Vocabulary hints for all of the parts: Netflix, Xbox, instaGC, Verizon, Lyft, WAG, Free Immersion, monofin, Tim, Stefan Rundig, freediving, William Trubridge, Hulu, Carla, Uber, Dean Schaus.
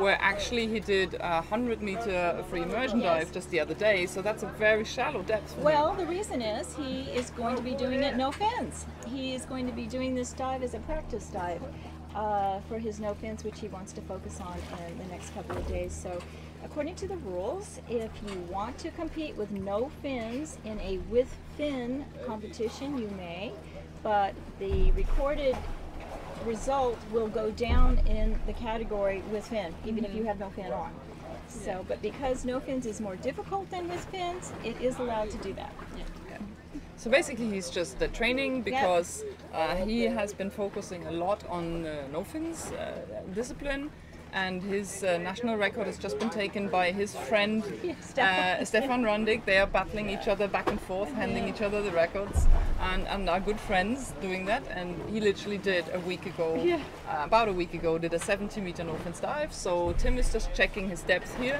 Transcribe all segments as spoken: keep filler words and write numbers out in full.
where actually he did a one hundred meter free immersion yes. dive just the other day, so that's a very shallow depth. Well, the reason is he is going to be doing it no fins. He is going to be doing this dive as a practice dive uh, for his no fins, which he wants to focus on in the next couple of days. So, according to the rules, if you want to compete with no fins in a with fin competition, you may, but the recorded result will go down in the category with fin, even mm-hmm. if you have no fin on. So, but because no fins is more difficult than with fins, it is allowed to do that. Yeah. So basically he's just the training because uh, he has been focusing a lot on uh, no fins uh, discipline, and his uh, national record has just been taken by his friend uh, Stefan Rundig. They are battling each other back and forth, handing each other the records, and, and are good friends doing that. And he literally did a week ago, yeah. uh, about a week ago, did a seventy meter no fins dive. So Tim is just checking his depth here,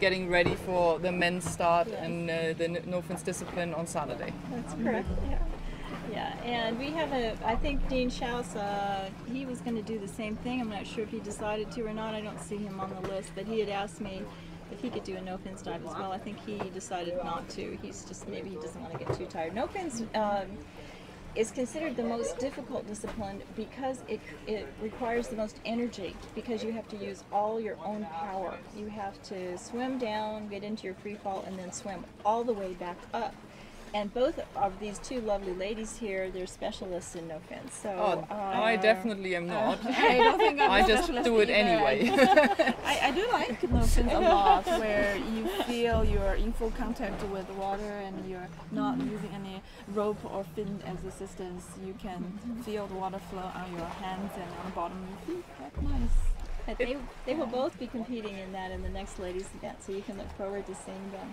getting ready for the men's start yes. and uh, the no fins discipline on Saturday. That's correct. Yeah, yeah. And we have a. I think Dean Schaus, uh, he was going to do the same thing. I'm not sure if he decided to or not. I don't see him on the list, but he had asked me if he could do a no fins dive as well. I think he decided not to. He's just maybe he doesn't want to get too tired. No fins um, is considered the most difficult discipline because it it requires the most energy, because you have to use all your own power. You have to swim down, get into your free fall, and then swim all the way back up. And both of these two lovely ladies here, they're specialists in no fins. So oh, uh, I definitely am not. Uh, I don't think I'm I just do it either. anyway. I, I do like no fins a lot, where you feel you're in full contact with the water and you're not using any rope or fin as assistance. You can feel the water flow on your hands and on the bottom of your feet. That's nice. But they, they will both be competing in that in the next ladies' event, so you can look forward to seeing them.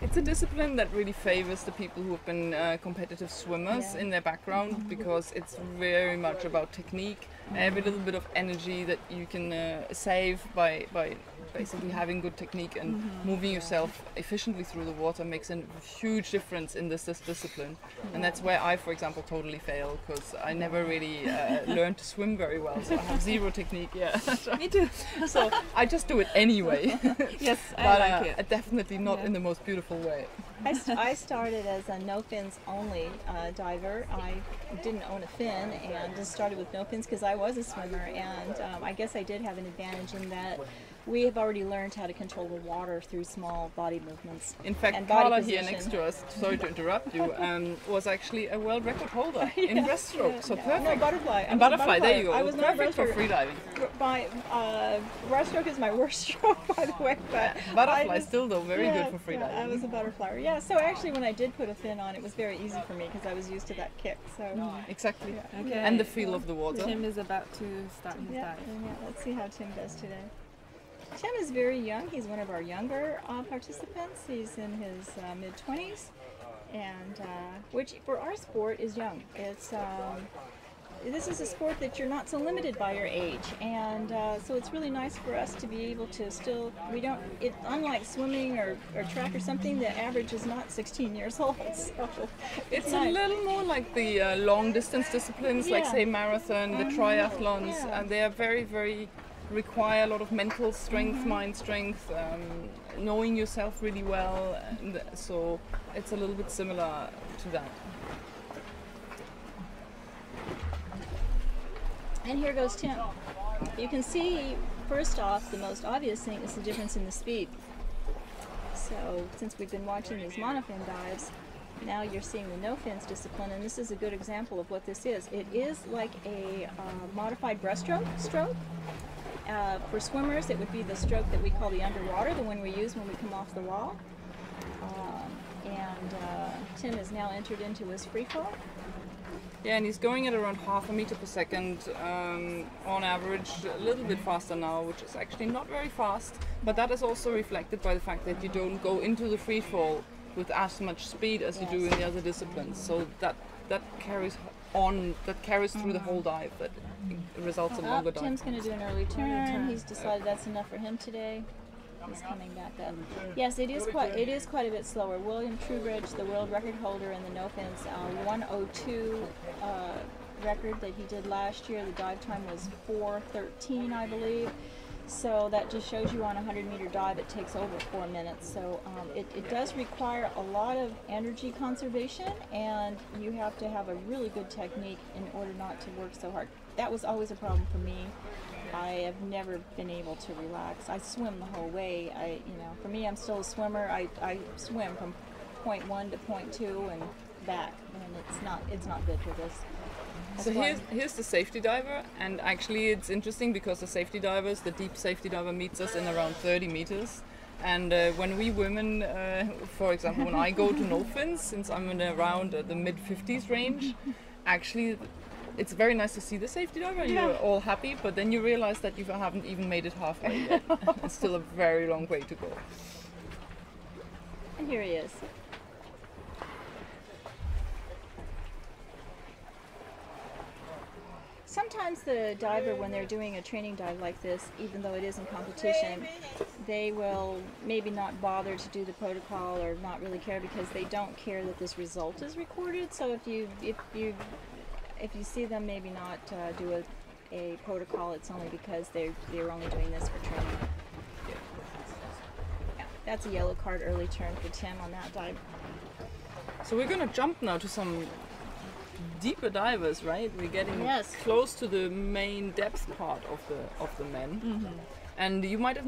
It's a discipline that really favors the people who have been uh, competitive swimmers yeah. in their background, because it's very much about technique, every little bit of energy that you can uh, save by, by basically having good technique and mm-hmm. moving yourself efficiently through the water makes a huge difference in this, this discipline. Yeah. And that's where I, for example, totally fail, because I never really uh, learned to swim very well, so I have zero technique. Yeah. Me too. So I just do it anyway. Yes, but, I like uh, it. Definitely not yeah. in the most beautiful way. I, st I started as a no fins only uh, diver. I didn't own a fin and just started with no fins because I was a swimmer, and um, I guess I did have an advantage in that we have already learned how to control the water through small body movements. In fact, Carla here next to us, sorry to interrupt you, um, was actually a world record holder yeah. in breaststroke. Yeah. So yeah. perfect. No, butterfly. And butterfly, butterfly, there you go. I was perfect for freediving. My uh, breaststroke is my worst stroke, by the way. But yeah. Butterfly is still, though, very yeah, good for freediving. Yeah, I was a butterfly. Yeah, so actually when I did put a fin on, it was very easy for me because I was used to that kick. So mm. Exactly. Yeah. Okay. And the feel yeah. of the water. Tim is about to start his yeah. dive. Yeah, let's see how Tim does today. Tim is very young. He's one of our younger uh, participants. He's in his uh, mid twenties, and uh, which for our sport is young. It's um, this is a sport that you're not so limited by your age, and uh, so it's really nice for us to be able to still. We don't. It unlike swimming or, or track or something. The average is not sixteen years old. So it's, it's nice. A little more like the uh, long distance disciplines, yeah. like say marathon, the um, triathlons, yeah. and they are very very. require a lot of mental strength, mm-hmm. mind strength, um, knowing yourself really well, and so it's a little bit similar to that. And here goes Tim. You can see, first off, the most obvious thing is the difference in the speed. So, since we've been watching these monofin dives, now you're seeing the no fins discipline, and this is a good example of what this is. It is like a uh, modified breaststroke stroke. Uh, for swimmers, it would be the stroke that we call the underwater, the one we use when we come off the wall. Uh, and uh, Tim has now entered into his free fall. Yeah, and he's going at around half a meter per second um, on average, a little bit faster now, which is actually not very fast. But that is also reflected by the fact that you don't go into the free fall with as much speed as yes. you do in the other disciplines. So that that carries on, that carries through the whole dive. That results in oh, longer dive. Tim's going to do an early turn. He's decided that's enough for him today. He's coming back up. Yes, it is quite. It is quite a bit slower. William Trubridge, the world record holder in the no fins, uh, one oh two uh, record that he did last year. The dive time was four thirteen, I believe. So that just shows you on a hundred meter dive it takes over four minutes. So um, it, it does require a lot of energy conservation, and you have to have a really good technique in order not to work so hard. That was always a problem for me. I have never been able to relax. I swim the whole way. I, you know, for me, I'm still a swimmer. I, I swim from point one to point two and back, and it's not, it's not good for this. So here's, here's the safety diver, and actually it's interesting because the safety divers, the deep safety diver meets us in around thirty meters. And uh, when we women, uh, for example, when I go to no fins, since I'm in around uh, the mid fifties range, actually it's very nice to see the safety diver, you're yeah. all happy, but then you realize that you haven't even made it halfway yet. It's still a very long way to go. And here he is. Sometimes the diver, when they're doing a training dive like this, even though it is in competition, they will maybe not bother to do the protocol or not really care because they don't care that this result is recorded. So if you if you if you see them maybe not uh, do a, a protocol, it's only because they're they're only doing this for training. Yeah, that's a yellow card early turn for Tim on that dive. So we're gonna jump now to some deeper divers, right? We're getting yes. close to the main depth part of the of the men, mm-hmm. and you might have noticed